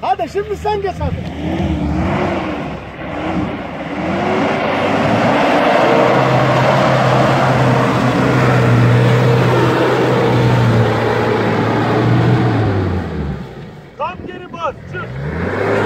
Hadi şimdi sen geç hadi. Tam geri bas, çık.